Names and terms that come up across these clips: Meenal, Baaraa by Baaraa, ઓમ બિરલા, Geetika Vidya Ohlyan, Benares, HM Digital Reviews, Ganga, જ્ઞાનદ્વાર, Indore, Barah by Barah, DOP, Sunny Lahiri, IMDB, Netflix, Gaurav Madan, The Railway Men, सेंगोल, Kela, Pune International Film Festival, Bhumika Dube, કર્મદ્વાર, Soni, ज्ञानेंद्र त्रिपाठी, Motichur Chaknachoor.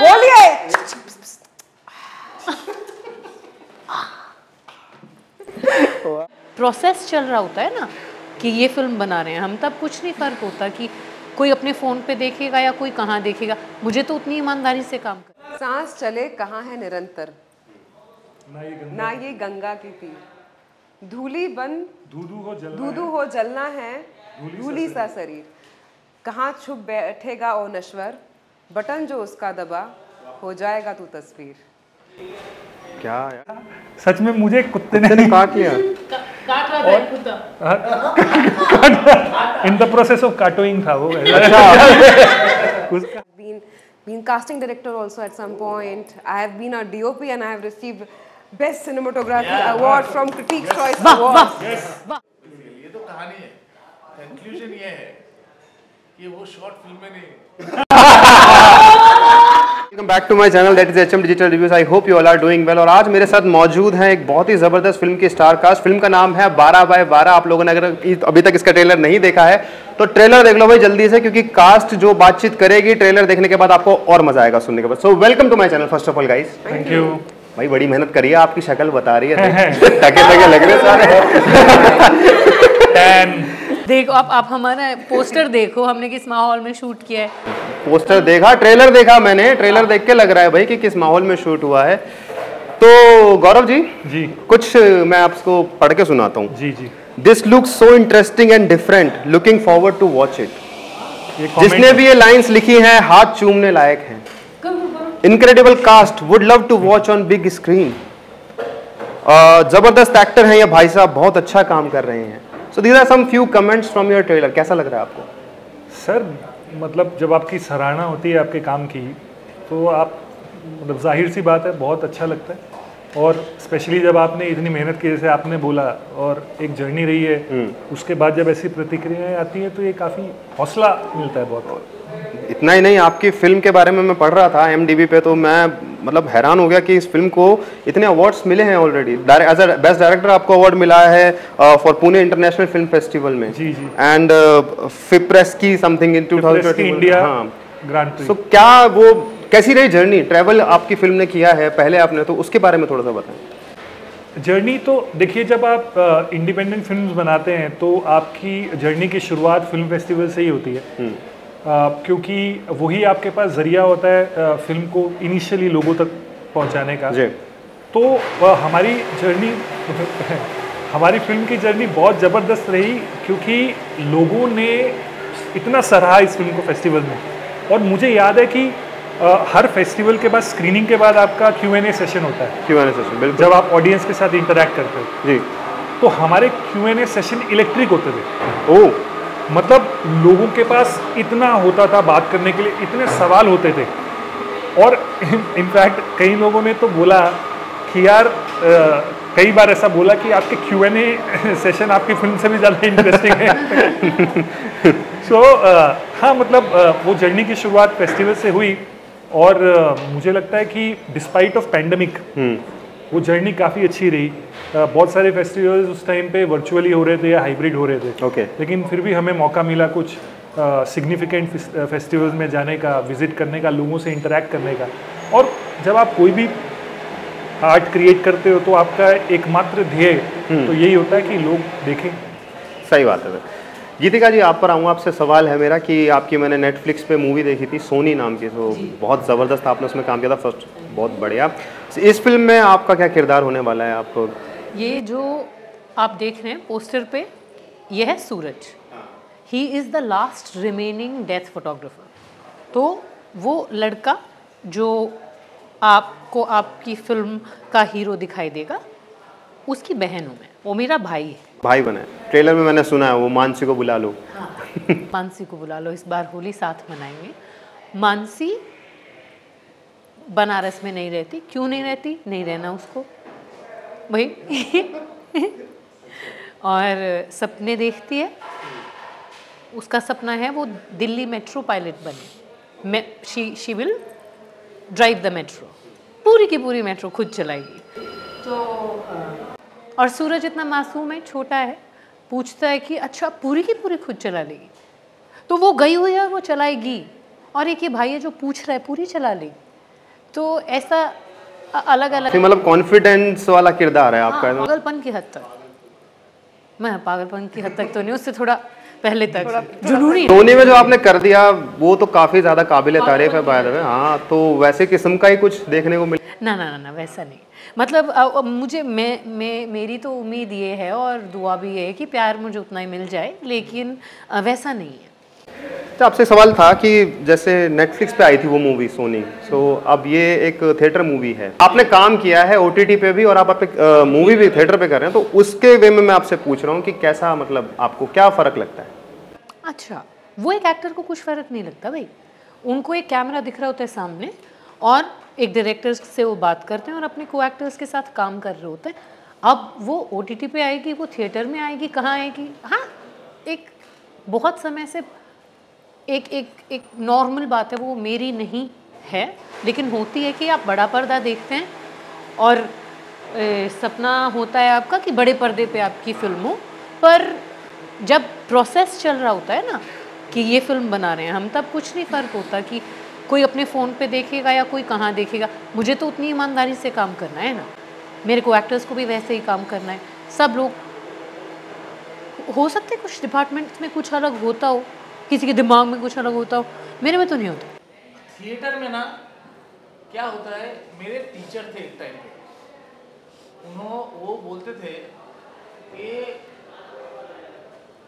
बोलिए। प्रोसेस चल रहा होता है ना कि ये फिल्म बना रहे हैं हम, तब कुछ नहीं फर्क होता कि कोई अपने फ़ोन पे देखेगा या कोई कहाँ देखेगा। मुझे तो उतनी ईमानदारी से काम कर। सांस चले कहाँ है निरंतर, ना ये गंगा की तीर, धूली बन दूधू हो जलना है, धूली सा शरीर, कहाँ छुप बैठेगा ओ नश्वर, बटन जो उसका दबा हो जाएगा तू तस्वीर। क्या यार सच में मुझे कुत्ते ने काट लिया, काट रहा था कुत्ता, इन द प्रोसेस ऑफ काटोइंग था वो। उसका been casting director also at some point. I have been a DOP and I have received best cinematography award from Critics Choice Awards. ये तो कहानी है, कंक्लूजन ये है कि वो शॉर्ट फिल्में नहीं। Welcome back to my channel, that is HM Digital Reviews. I hope you all are doing well. और आज मेरे साथ मौजूद हैं एक बहुत ही ज़बरदस्त फिल्म की स्टार कास्ट। फिल्म का नाम है 12 by 12। आप लोगों ने अगर अभी तक इसका ट्रेलर नहीं देखा है तो ट्रेलर देख लो भाई जल्दी से, क्योंकि कास्ट जो बातचीत करेगी ट्रेलर देखने के बाद आपको और मजा आएगा सुनने के बाद। So welcome to my channel first of all guys. Thank you भाई, बड़ी मेहनत करी है, आपकी शक्ल बता रही है, थके लग रहे सारे। देखो आप हमारा पोस्टर देखो, हमने किस माहौल में शूट किया है। पोस्टर देखा, ट्रेलर देखा मैंने, ट्रेलर देख के लग रहा है भाई कि किस माहौल में शूट हुआ है। तो गौरव जी जी कुछ मैं आपको पढ़ के सुनाता हूँ। जी जी। This looks so interesting and different, looking forward to watch it. जिसने भी ये लाइंस लिखी हैं हाथ चूमने लायक हैं। Incredible cast, would love to watch on big screen. जबरदस्त एक्टर हैं ये भाई साहब, बहुत अच्छा काम कर रहे हैं। So these are some few comments from your trailer. कैसा लग रहा है आपको? सर मतलब जब आपकी सराहना होती है आपके काम की तो आप मतलब जाहिर सी बात है बहुत अच्छा लगता है, और स्पेशली जब आपने इतनी मेहनत की जैसे आपने बोला और एक जर्नी रही है, उसके बाद जब ऐसी प्रतिक्रियाएं आती हैं तो ये काफ़ी हौसला मिलता है बहुत। इतना ही नहीं, आपकी फिल्म के बारे में मैं पढ़ रहा था IMDB पे, तो मैं मतलब हैरान हो गया कि इस फिल्म को इतने अवार्ड्स मिले हैं already. As a best director आपको अवार्ड मिला है for Pune international film festival में, एंड फिप्रेस की समथिंग इन 2020। सो क्या वो कैसी रही जर्नी, ट्रैवल आपकी फिल्म ने किया है पहले आपने, तो उसके बारे में थोड़ा सा बताएं। जर्नी तो देखिए जब आप इंडिपेंडेंट फिल्म्स बनाते हैं तो आपकी जर्नी की शुरुआत फिल्म फेस्टिवल से ही होती है, क्योंकि वही आपके पास जरिया होता है फिल्म को इनिशियली लोगों तक पहुंचाने का। तो हमारी जर्नी हमारी फिल्म की जर्नी बहुत ज़बरदस्त रही, क्योंकि लोगों ने इतना सराहा इस फिल्म को फेस्टिवल में। और मुझे याद है कि हर फेस्टिवल के बाद स्क्रीनिंग के बाद आपका Q&A सेशन होता है। Q&A सेशन बिल्कुल, जब आप ऑडियंस के साथ इंटरेक्ट करते हो। जी। तो हमारे Q&A सेशन इलेक्ट्रिक होते थे। ओह, मतलब लोगों के पास इतना होता था बात करने के लिए, इतने सवाल होते थे। और इनफैक्ट कई लोगों ने तो बोला कि यार कई बार ऐसा बोला कि आपके Q&A सेशन आपकी फिल्म से भी ज़्यादा इंटरेस्टिंग है। सो हाँ मतलब वो जर्नी की शुरुआत फेस्टिवल से हुई, और मुझे लगता है कि डिस्पाइट ऑफ पैंडमिक वो जर्नी काफ़ी अच्छी रही। बहुत सारे फेस्टिवल्स उस टाइम पे वर्चुअली हो रहे थे या हाइब्रिड हो रहे थे। लेकिन फिर भी हमें मौका मिला कुछ सिग्निफिकेंट फेस्टिवल्स में जाने का, विजिट करने का, लोगों से इंटरेक्ट करने का। और जब आप कोई भी आर्ट क्रिएट करते हो तो आपका एकमात्र ध्येय तो यही होता है कि लोग देखें। सही बात है। गीतिका जी आप पर आऊँगा, आपसे सवाल है मेरा कि आपकी मैंने नेटफ्लिक्स पे मूवी देखी थी सोनी नाम की, तो बहुत ज़बरदस्त आपने उसमें काम किया था। फर्स्ट बहुत बढ़िया। इस फिल्म में आपका क्या किरदार होने वाला है? आपको ये जो आप देख रहे हैं पोस्टर पे, ये है Suraj. He is the last remaining death photographer. तो वो लड़का जो आपको आपकी फिल्म का हीरो दिखाई देगा, उसकी बहन हूँ मैं, वो मेरा भाई है। भाई बना है, ट्रेलर में मैंने सुना है वो, मानसी को बुला लो। हाँ, मानसी को बुला लो, इस बार होली साथ मनाएंगे। मानसी बनारस में नहीं रहती, क्यों नहीं रहती, नहीं रहना उसको भाई। और सपने देखती है, उसका सपना है वो दिल्ली मेट्रो पायलट बने। She will drive the metro, पूरी की पूरी मेट्रो खुद चलाएगी। तो और सूरज इतना मासूम है, छोटा है, पूछता है कि अच्छा पूरी की पूरी खुद चला लेगी, तो वो गई हुई है और वो चलाएगी, और एक ये भाई है जो पूछ रहा है पूरी चला लेगी। तो ऐसा अलग अलग, मतलब कॉन्फिडेंस वाला किरदार है आपका। पागलपन की हद तक, मैं पागलपन की हद तक तो नहीं, उससे थोड़ा पहले तक जुनूनी। सोनी में जो आपने कर दिया वो तो काफी ज्यादा काबिले तारीफ है बाय द वे। हाँ, तो वैसे किस्म का ही कुछ देखने को मिला? ना ना ना ना, वैसा नहीं। मतलब मुझे मेरी तो उम्मीद ये है और दुआ भी ये है कि प्यार मुझे उतना ही मिल जाए, लेकिन वैसा नहीं है। तो आपसे सवाल था कि जैसे नेटफ्लिक्स पे आई थी वो मूवी सोनी, सो अब ये एक थिएटर मूवी है, आपने काम किया है ओटीटी पे भी और आप मूवी भी थिएटर पे कर रहे हैं, तो उसके वे में मैं आपसे पूछ रहा हूँ कि कैसा, मतलब आपको क्या फ़र्क लगता है? अच्छा, वो एक एक्टर को कुछ फ़र्क नहीं लगता भाई, उनको एक कैमरा दिख रहा होता है सामने और एक डायरेक्टर से वो बात करते हैं और अपने को एक्टर्स के साथ काम कर रहे होते हैं। अब वो ओटीटी पे आएगी, वो थिएटर में आएगी, कहाँ आएगी? हाँ, एक बहुत समय से एक एक एक नॉर्मल बात है, वो मेरी नहीं है लेकिन होती है कि आप बड़ा पर्दा देखते हैं और सपना होता है आपका कि बड़े पर्दे पे आपकी फिल्म हो, पर जब प्रोसेस चल रहा होता है ना कि ये फिल्म बना रहे हैं हम, तब कुछ नहीं फ़र्क होता कि कोई अपने फ़ोन पे देखेगा या कोई कहाँ देखेगा। मुझे तो उतनी ईमानदारी से काम करना है ना, मेरे को एक्टर्स को भी वैसे ही काम करना है। सब लोग हो सकते, कुछ डिपार्टमेंट्स में कुछ अलग होता हो, किसी के दिमाग में कुछ अलग होता हो, मेरे में तो नहीं होता। थिएटर में ना क्या होता है, मेरे टीचर थे एक टाइम पे, उन्होंने वो बोलते थे कि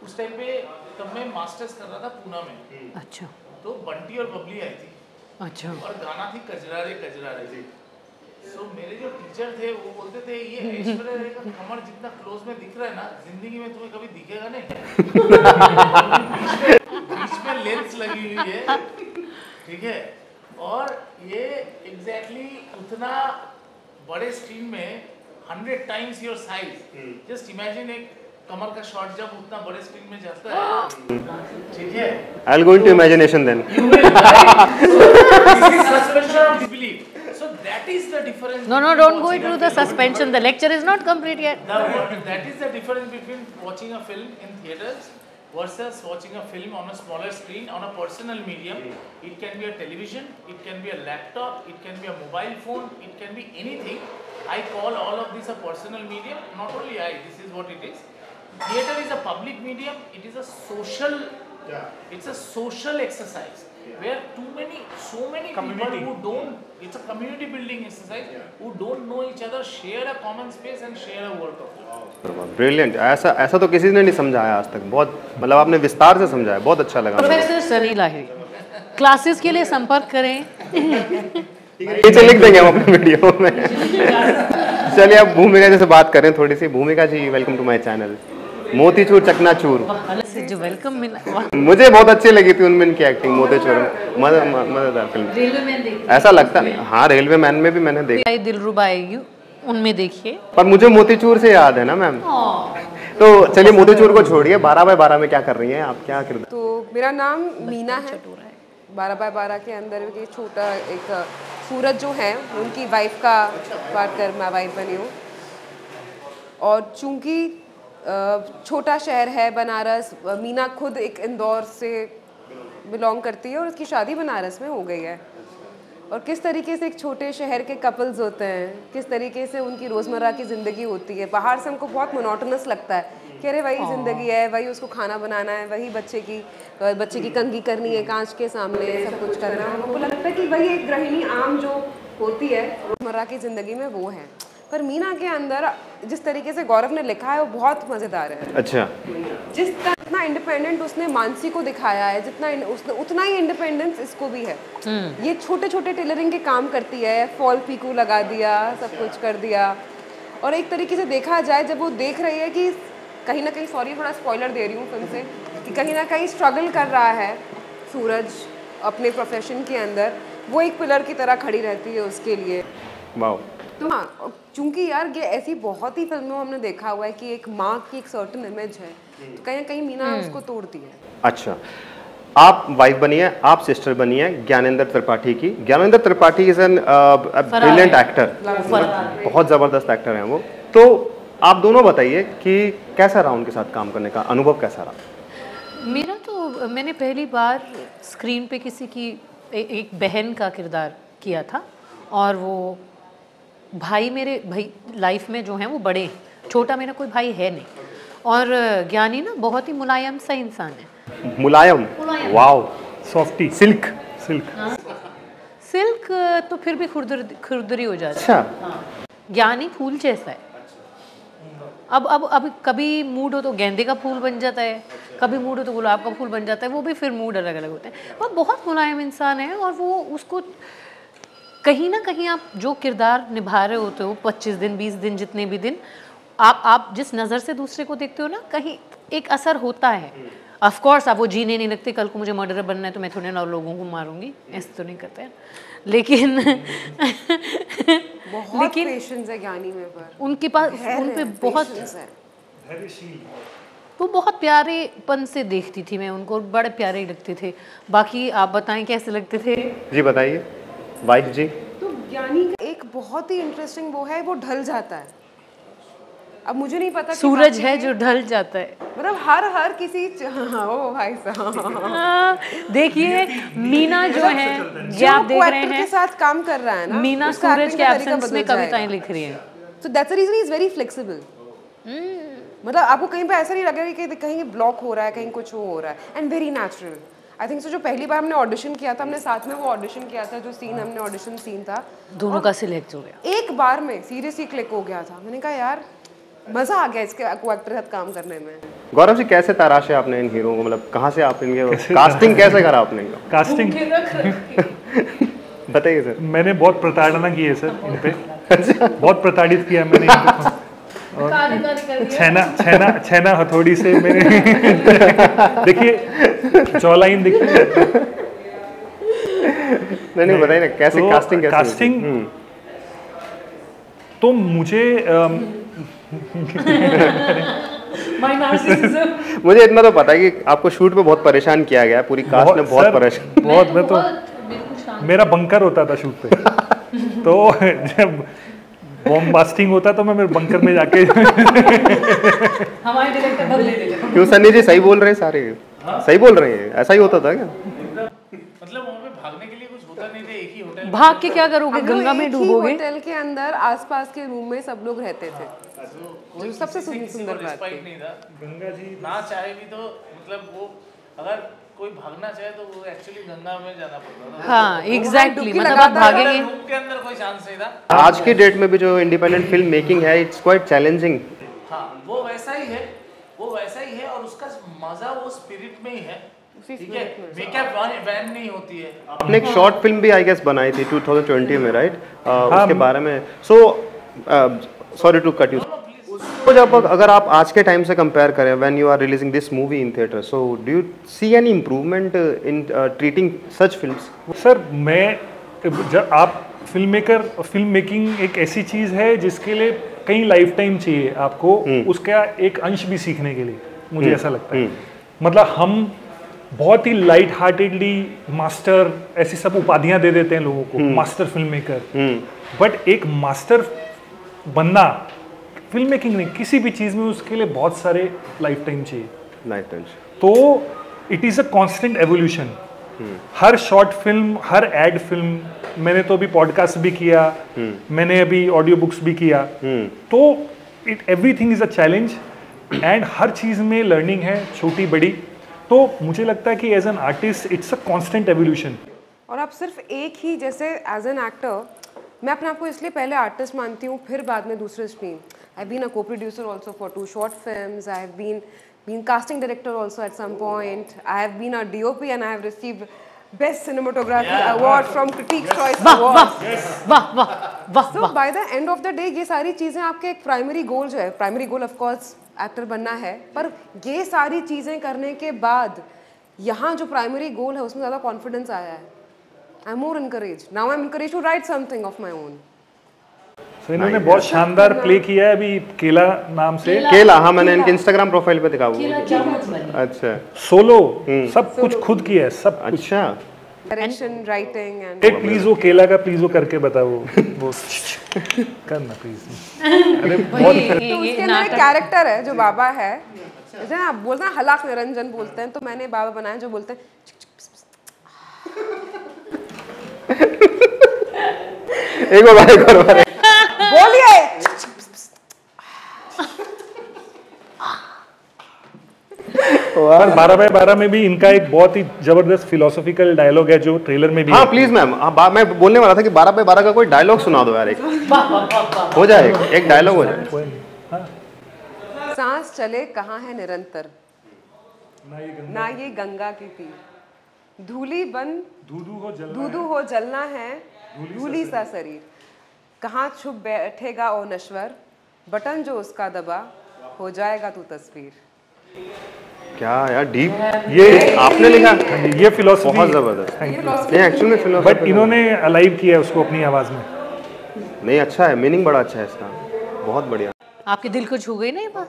उस टाइम पे तब मैं मास्टर्स कर रहा था पुणे में। अच्छा। तो बंटी और बबली आई थी। अच्छा। और गाना थी कजरा रे कजरा रे जी। सो मेरे जो टीचर थे वो बोलते थे ये ऐश्वर्या रे का कमर जितना क्लोज में दिख रहा है ना, जिंदगी में तुम्हें कभी दिखेगा नहीं। इसमें लेंस लगी हुई है, ठीक है, और ये एग्जैक्टली उतना बड़े स्क्रीन में 100 times your size. Just imagine एक कमर का शॉट जब उतना बड़े स्क्रीन में जाता है, ठीक है। I will go into imagination then. So that is the difference. No, no, don't go into the suspension. The lecture is not complete yet. That is the difference between watching a film in theaters versus watching a film on a smaller screen, on a personal medium. It can be a television, it can be a laptop, it can be a mobile phone, it can be anything. I call all of this a personal medium. Not only I, this is what it is. Theater is a public medium. It is a social. Yeah. It's a social exercise, yeah, where so many community people who don't. It's a community building exercise, yeah, who don't know each other, share a common space and share a work of. Brilliant. ऐसा तो किसी ने नहीं समझाया आज तक, बहुत, मतलब आपने विस्तार से समझाया, बहुत अच्छा लगा। प्रोफेसर सनी लाहिरी, क्लासेस के लिए संपर्क करें। नीचे लिख देंगे हम अपने वीडियो में। चलिए अब भूमिका जी से बात करें थोड़ी सी। Bhumika ji, welcome to my channel. Motichoor Chaknachoor जो वेलकम मिला, मुझे बहुत अच्छी लगी थी उनमें इनकी एक्टिंग। मोतीचूर मजेदार फिल्म, ऐसा लगता है। हाँ, रेलवे मैन में भी मैंने देखा, दिलरुबा आएगी उनमें देखिए। पर मुझे मोतीचूर से याद है ना मैम। तो चलिए मोतीचूर को छोड़िए, 12 बाय 12 में क्या कर रही हैं आप, क्या किरदार? तो मेरा नाम मीना है। 12 बाय 12 के अंदर एक छोटा एक सूरज जो है उनकी वाइफ का बात कर, मैं वाइफ बनी हूँ। और चूंकि छोटा शहर है बनारस, मीना खुद एक इंदौर से बिलोंग करती है और उसकी शादी बनारस में हो गई है। और किस तरीके से एक छोटे शहर के कपल्स होते हैं, किस तरीके से उनकी रोज़मर्रा की ज़िंदगी होती है। बाहर से हमको बहुत मोनोटोनस लगता है कि अरे वही ज़िंदगी है, वही उसको खाना बनाना है, वही बच्चे की कंघी करनी है, कांच के सामने सब कुछ करना है। हमको लगता है कि वही एक गृहिणी आम जो होती है रोज़मर्रा की ज़िंदगी में वो है। पर मीना के अंदर जिस तरीके से गौरव ने लिखा है वो बहुत मज़ेदार है। अच्छा। जितना इंडिपेंडेंट उसने मानसी को दिखाया है, जितना उसने उतना ही इंडिपेंडेंस इसको भी है। ये छोटे छोटे टेलरिंग के काम करती है, फॉल पीकू लगा दिया, सब कुछ कर दिया। और एक तरीके से देखा जाए जब वो देख रही है कि कहीं ना कहीं, सॉरी थोड़ा स्पॉइलर दे रही हूँ फिल्म से, कि कहीं ना कहीं स्ट्रगल कर रहा है सूरज अपने प्रोफेशन के अंदर, वो एक पिलर की तरह खड़ी रहती है उसके लिए। तो हाँ, चूँकि यार ये ऐसी बहुत ही फिल्मों हमने देखा हुआ है कि एक माँ की एक सर्टेन इमेज है, तो कहीं ना कहीं मीना उसको तोड़ती है। अच्छा, आप वाइफ बनी है, आप सिस्टर बनी है ज्ञानेंद्र त्रिपाठी की। ज्ञानेंद्र त्रिपाठी is an brilliant actor, बहुत ज़बरदस्त एक्टर हैं वो। तो आप दोनों बताइए कि कैसा रहा उनके साथ काम करने का अनुभव, कैसा रहा? मेरा तो, मैंने पहली बार स्क्रीन पर किसी की एक बहन का किरदार किया था और वो भाई मेरे भाई लाइफ में जो हैं वो बड़े हैं, छोटा मेरा कोई भाई है नहीं। और ज्ञानी ना बहुत ही मुलायम सा इंसान है। मुलायम, wow, softy, silk silk silk तो फिर भी खुरदुरी हो जाती है। अच्छा। ज्ञानी फूल जैसा है। अब कभी मूड हो तो गेंदे का फूल बन जाता है, कभी मूड हो तो गुलाब का फूल बन जाता है, वो भी फिर मूड अलग अलग होते हैं। वह बहुत मुलायम इंसान है और वो उसको कहीं ना कहीं आप जो किरदार निभा रहे होते हो 25 दिन 20 दिन जितने भी दिन आप जिस नज़र से दूसरे को देखते हो ना, कहीं एक असर होता है। ऑफ कोर्स आप वो जीने नहीं लगते, कल को मुझे मर्डरर बनना है तो मैं थोड़े ना लोगों को मारूंगी, ऐसे तो नहीं करते हैं। लेकिन बहुत पेशेंस है ज्ञानी में, पर उनके पास उन पे बहुत वो बहुत प्यारेपन से देखती थी मैं उनको, बड़े प्यारे लगते थे। बाकी आप बताएं कैसे लगते थे? जी बताइए वाइफ जी। तो ज्ञानी का एक बहुत ही इंटरेस्टिंग वो है, वो ढल जाता है। अब मुझे नहीं पता सूरज है जो ढल जाता है, मतलब हर किसी ओ भाई साहब देखिए मीना जो है, ये आप देख रहे हैं के साथ काम कर रहा है ना, मीना सूरज के एब्सेंस में कविताएं लिख रही है। So that's the reason is very flexible. मतलब आपको कहीं पे ऐसा नहीं लग रहा कि कहीं ब्लॉक हो रहा है, कहीं कुछ हो रहा है, and very natural I think. So जो पहली बार हमने ऑडिशन किया था, हमने साथ में वो ऑडिशन किया था, जो सीन हमने ऑडिशन सीन था दोनों का सिलेक्ट हो गया एक बार में, सीरियसली क्लिक हो गया था। मैंने कहा यार मजा आ गया इसके एक्टर साथ काम करने में। गौरव जी कैसे तराशे आपने इन हीरो को, मतलब कहाँ से आप इनके कास्टिंग कैसे करा आपने इनका? कास्टिंग बताइए सर। मैंने बहुत प्रताड़ना की है सर इन पे, बहुत प्रताड़ित किया मैंने इनको। छेना हथौड़ी से मैंने देखिए चौलाइन देखिए। नहीं बताइए ना कैसे कास्टिंग तो मुझे मुझे इतना तो पता है कि आपको शूट पे बहुत परेशान किया गया, पूरी कास्ट ने बहुत परेशान बहुत। मैं तो मेरा बंकर होता था शूट पे तो जब बॉम्ब ब्लास्टिंग होता तो मैं मेरे बंकर में जाके हमारे डायरेक्टर बदल देते। क्यों सनी जी सही बोल रहे हैं, सारे सही बोल रहे हैं, ऐसा ही होता था क्या? मतलब वहां पे भागने के लिए कुछ होता नहीं था, एक ही होटल भाग के क्या करोगे, गंगा में डूबोगे। होटल के अंदर आसपास के रूम में सब लोग रहते थे, जो सबसे सुंदर बात नहीं था। गंगा जी ना चाहे भी तो मतलब वो अगर कोई भागना चाहे तो वो एक्चुअली गंगा में जाना पड़ता था। हाँ एग्जैक्टली, मतलब आप भागेंगे रूप के अंदर कोई चांस नहीं था। आज के डेट में भी जो इंडिपेंडेंट फिल्म मेकिंग है इट्स क्वाइट चैलेंजिंग। हाँ वो वैसा ही है, वो वैसा ही है और उसका मजा वो स्पिरिट में ही है। ठीक है, मेकअप बैन नहीं होती है। आपने एक शॉर्ट फिल्म भी आई गेस बनाई थी 2020 में, राइट? उसके बारे में, so sorry to cut you. तो जब अगर आप आज के टाइम से कंपेयर करें when you are releasing this movie in theatre, so do you see any improvement in treating such films? Sir मैं जब आप फिल्म मेकर, फिल्म मेकिंग एक ऐसी चीज़ है जिसके लिए कई लाइफ टाइम चाहिए आपको, उसका एक अंश भी सीखने के लिए मुझे ऐसा लगता है। मतलब हम बहुत ही लाइट हार्टेडली मास्टर ऐसी सब उपाधियाँ दे देते हैं लोगों को, मास्टर फिल्म मेकर, बट एक मास्टर बनना फिल्म मेकिंग नहीं किसी भी चीज़ में, उसके लिए बहुत सारे लाइफ टाइम चाहिए, लाइफ टाइम। तो it is a constant evolution. हर शॉर्ट फिल्म, हर एड फिल्म, मैंने तो अभी पॉडकास्ट भी किया, मैंने अभी ऑडियो बुक्स भी किया, तो it everything is a challenge and हर चीज़ में लर्निंग है, छोटी बड़ी। तो मुझे लगता है कि as an artist it's a constant evolution. और आप सिर्फ एक ही, जैसे एज एन एक्टर मैं अपने आप को इसलिए पहले आर्टिस्ट मानती हूँ, फिर बाद में दूसरे stream. I've been a co-producer also for 2 short films. I have been casting director also at some point. I have been a DOP and I have received Best Cinematography Award from Critics' Choice Awards. So by the end of the day, ये सारी चीज़ें आपके एक primary goal जो है, primary goal of course actor बनना है, पर ये सारी चीज़ें करने के बाद यहाँ जो primary goal है उसमें ज़्यादा confidence आया है. I'm more encouraged. Now I'm encouraged to write something of my own. तो इन्होंने बहुत शानदार प्ले किया है अभी केला नाम से। केला, हाँ मैंने इनके इंस्टाग्राम प्रोफाइल पे दिखा हुआ। अच्छा सोलो सब कुछ खुद किया है सब। अच्छा डायरेक्शन, राइटिंग एंड एक प्लीज वो केला का प्लीज वो करके बताओ वो करना प्लीज। कैरेक्टर है जो बाबा है, जैसे आप बोलते हैं हलाक निरंजन बोलते हैं, तो मैंने बाबा बनाया जो बोलते हैं एक बार बोलिए। बारह बाय बारह में भी इनका एक बहुत ही जबरदस्त फिलोसॉफिकल डायलॉग है जो ट्रेलर में भी। हाँ प्लीज मैम, मैं बोलने वाला था कि 12 बाय 12 का कोई डायलॉग सुना दो यार, एक हो जाए, एक डायलॉग हो जाए। सांस चले कहाँ है निरंतर, ना ये गंगा की तीर, धूली बन धूधू हो जलना है, धूली सा शरीर, कहाँ छुप बैठेगा ओ नश्वर, बटन जो उसका दबा हो जाएगा तू तस्वीर। क्या यार डीप, ये आपने लिखा, ये फिलोसफी बहुत जबरदस्त है एक्चुअल में, बट इन्होंने अलाइव किया है उसको अपनी आवाज में। नहीं अच्छा है, मीनिंग बड़ा अच्छा है इसका, बहुत बढ़िया। आपके दिल को छू गई ना ये बात,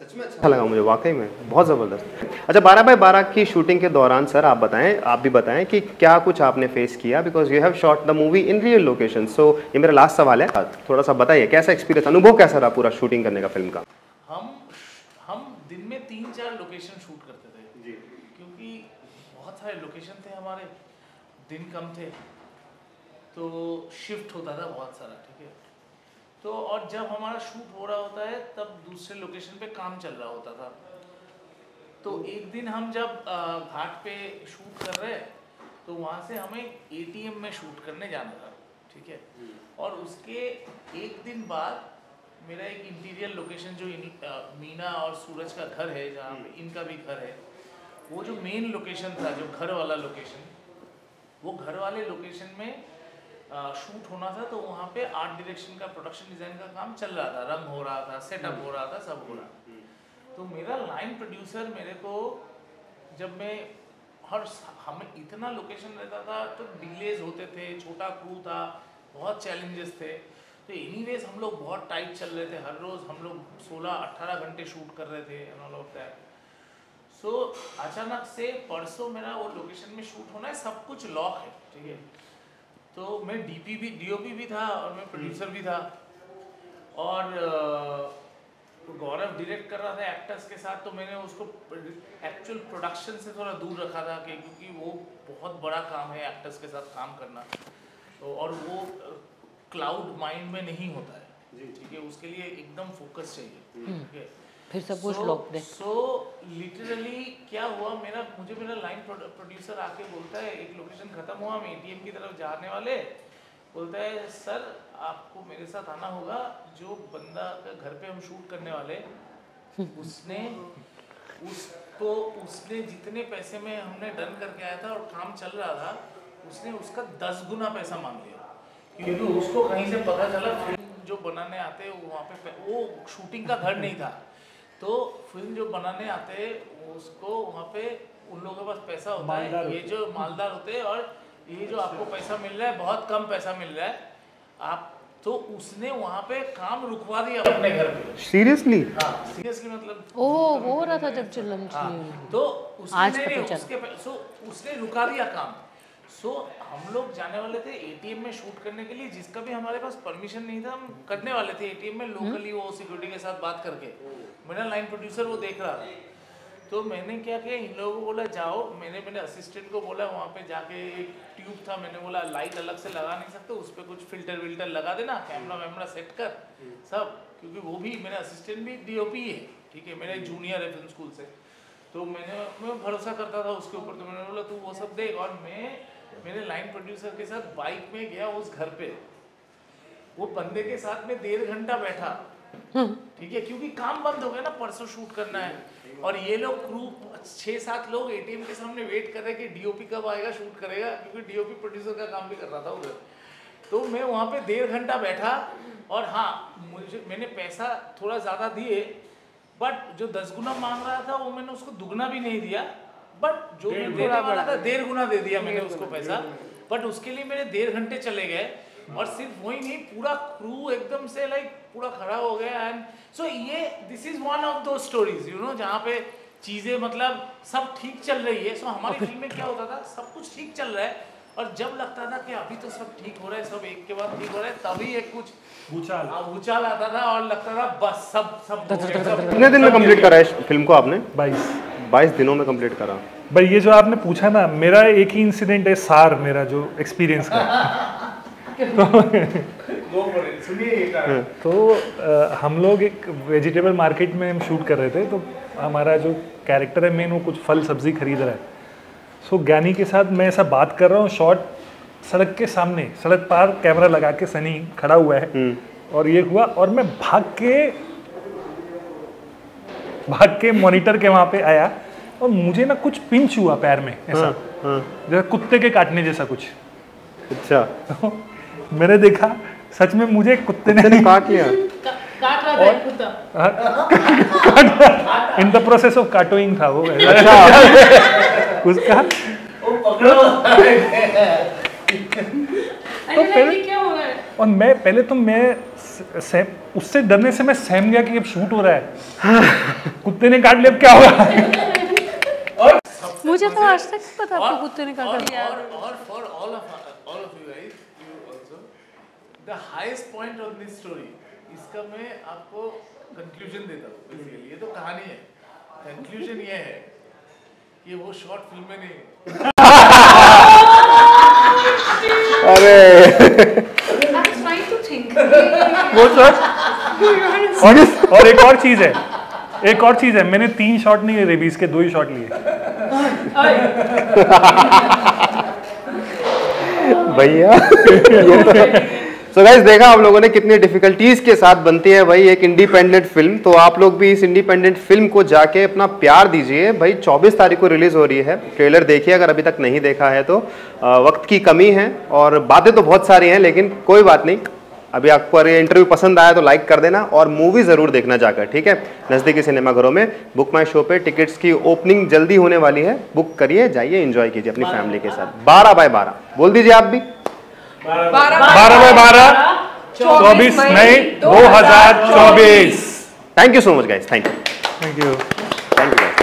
सच में अच्छा लगा मुझे वाकई में, बहुत जबरदस्त। अच्छा 12 बाय 12 की शूटिंग के दौरान सर आप बताएं, आप भी बताएं कि क्या कुछ आपने फेस किया, because you have shot the movie in real location. So ये मेरा लास्ट सवाल है, थोड़ा सा बताइए कैसा एक्सपीरियंस, अनुभव कैसा रहा पूरा शूटिंग करने का फिल्म का। हम दिन में 3-4 लोकेशन शूट करते थे जी, क्योंकि बहुत सारे लोकेशन थे हमारे, दिन कम थे तो शिफ्ट होता था बहुत सारा, ठीक है। तो और जब हमारा शूट हो रहा होता है तब दूसरे लोकेशन पे काम चल रहा होता था। तो एक दिन हम जब घाट पे शूट कर रहे हैं तो वहाँ से हमें ATM में शूट करने जाना था, ठीक है। और उसके एक दिन बाद मेरा एक इंटीरियर लोकेशन जो मीना और सूरज का घर है, जहाँ पे इनका भी घर है, वो जो मेन लोकेशन था, जो घर वाला लोकेशन, वो घर वाले लोकेशन में शूट होना था। तो वहाँ पे आर्ट डायरेक्शन का, प्रोडक्शन डिज़ाइन का काम चल रहा था, रंग हो रहा था, सेटअप हो रहा था, सब हो रहा था। तो मेरा लाइन प्रोड्यूसर मेरे को, जब मैं हमें इतना लोकेशन रहता था तो डिलेज होते थे, छोटा क्रू था, बहुत चैलेंजेस थे। तो एनीवेज हम लोग बहुत टाइट चल रहे थे, हर रोज़ हम लोग 16-18 घंटे शूट कर रहे थे and all of that. So अचानक से परसों मेरा वो लोकेशन में शूट होना है, सब कुछ लॉक है, ठीक है। तो मैं DOP भी था और मैं प्रोड्यूसर भी था, और गौरव डायरेक्ट कर रहा था एक्टर्स के साथ। तो मैंने उसको एक्चुअल प्रोडक्शन से थोड़ा दूर रखा था क्योंकि वो बहुत बड़ा काम है एक्टर्स के साथ काम करना, तो और वो क्लाउड माइंड में नहीं होता है जी, ठीक है। उसके लिए एकदम फोकस चाहिए, ठीक है। फिर सब कुछ लॉक दे। सो लिटरली क्या हुआ, मुझे मेरा लाइन प्रोड्यूसर आके बोलता है, एक लोकेशन खत्म हुआ, हम ATM की तरफ जाने वाले, बोलता है सर आपको मेरे साथ आना होगा, जो बंदा का घर पे हम शूट करने वाले उसने जितने पैसे में हमने डन करके आया था और काम चल रहा था, उसने उसका 10 गुना पैसा मांग लिया, क्योंकि उसको कहीं से पता चला फिल्म जो बनाने आते हैं वहाँ पे, वो शूटिंग का घर नहीं था, तो फिल्म जो बनाने आते हैं उसको वहाँ पे उन लोगों के पास पैसा होता है, ये जो मालदार होते हैं, और ये जो आपको पैसा मिल रहा है बहुत कम पैसा मिल रहा है आप, तो उसने वहाँ पे काम रुकवा दिया अपने घर पे। सीरियसली? हाँ सीरियसली, मतलब वो हो रहा था जब चिल्लम थी, तो उसने रुका दिया काम। सो हम लोग जाने वाले थे ATM में शूट करने के लिए, जिसका भी हमारे पास परमिशन नहीं था, हम करने वाले थे ATM में लोकली, वो सिक्योरिटी के साथ बात करके। मेरा लाइन प्रोड्यूसर वो देख रहा था, तो मैंने क्या किया, इन लोगों को बोला जाओ, मैंने मेरे असिस्टेंट को बोला वहाँ पे जाके, एक ट्यूब था, मैंने बोला लाइट अलग से लगा नहीं सकते, उस पर कुछ फिल्टर विल्टर लगा देना, कैमरा वैमरा सेट कर सब, क्योंकि वो भी मेरा असिस्टेंट भी DOP है, ठीक है, मेरा जूनियर है फिल्म स्कूल से। तो मैं भरोसा करता था उसके ऊपर, तो मैंने बोला तू वो सब देख। और मैं मेरे लाइन प्रोड्यूसर के साथ बाइक में गया उस घर पे, वो बंदे के साथ में 1.5 घंटा बैठा, ठीक है, क्योंकि काम बंद हो गया ना, परसों शूट करना है। और ये लोग क्रू 6-7 लोग ATM के सामने वेट कर रहे कि DOP कब आएगा, शूट करेगा, क्योंकि DOP प्रोड्यूसर का काम भी कर रहा था उधर। तो मैं वहाँ पे 1.5 घंटा बैठा, और हाँ मैंने पैसा थोड़ा ज़्यादा दिए, बट जो 10 गुना मांग रहा था वो मैंने उसको दुगना भी नहीं दिया, बट जो मैं देने वाला था 1.5 गुना दे दिया मैंने उसको पैसा, बट उसके लिए मेरे 1.5 घंटे चले गए। और सिर्फ वही नहीं, पूरा क्रू एकदम से लाइक पूरा खड़ा हो गया। एंड सो ये this is one of those stories you know, जहाँ पे चीज़ें मतलब सब ठीक चल रही है। सो हमारी फिल्म में क्या होता था, सब कुछ ठीक चल रहा है, और जब लगता था कि अभी तो सब ठीक हो रहा है, सब एक के बाद ठीक हो रहा है, तभी एक कुछ भूचाल आता था, और लगता था बस सब। कितने दिन में कंप्लीट करा है फिल्म को आपने? 22 दिनों में कंप्लीट करा। भाई ये जो आपने पूछा ना, मेरा एक ही इंसिडेंट है सार, मेरा जो एक्सपीरियंस का तो हम लोग एक वेजिटेबल मार्केट में हम शूट कर रहे थे, तो हमारा जो कैरेक्टर है मेन वो कुछ फल सब्जी खरीद रहा है। सो ज्ञानी के साथ मैं ऐसा बात कर रहा हूँ, शॉट सड़क के सामने, सड़क पार कैमरा लगा के सनी खड़ा हुआ है और ये हुआ, और मैं भाग के मॉनिटर के वहाँ पे आया और मुझे ना कुछ पिंच हुआ पैर में, ऐसा जैसा कुत्ते के काटने जैसा कुछ। अच्छा, तो मैंने देखा सच में मुझे कुत्ते ने काट लिया। काट रहा था कुत्ता, इन द प्रोसेस ऑफ काटोइंग था वो। उसका तो पहले क्या हो रहा है, और मैं पहले तो मैं उससे डरने से मैं सहम गया कि अब शूट हो रहा है, कुत्ते ने काट लिया, अब क्या होगा। मुझे तो आज तक पता था कुत्ते ने काट लिया। और for all of you guys, you also the highest point of this story, इसका मैं आपको कंक्लूजन देता हूं। बेसिकली ये तो कहानी है, कंक्लूजन ये है कि वो शॉर्ट फिल्म में नहीं। अरे वो सर, और एक और चीज है, एक और चीज है, मैंने 3 शॉट नहीं लिए रेबीज के, 2 ही शॉट लिए भैया। सो गाइस, देखा आप लोगों ने कितनी डिफिकल्टीज के साथ बनती है भाई एक इंडिपेंडेंट फिल्म। तो आप लोग भी इस इंडिपेंडेंट फिल्म को जाके अपना प्यार दीजिए भाई। 24 तारीख को रिलीज हो रही है, ट्रेलर देखिए अगर अभी तक नहीं देखा है तो। वक्त की कमी है और बातें तो बहुत सारी हैं, लेकिन कोई बात नहीं। अभी आपको अगर इंटरव्यू पसंद आया तो लाइक कर देना और मूवी ज़रूर देखना जाकर, ठीक है, नज़दीकी सिनेमाघरों में। बुक माई शो पे टिकट्स की ओपनिंग जल्दी होने वाली है, बुक करिए, जाइए, एंजॉय कीजिए अपनी फैमिली के साथ। 12 बाय 12 बोल दीजिए आप भी। 12 बाय 12 24 मई 2024। Thank you so much guys, thank you.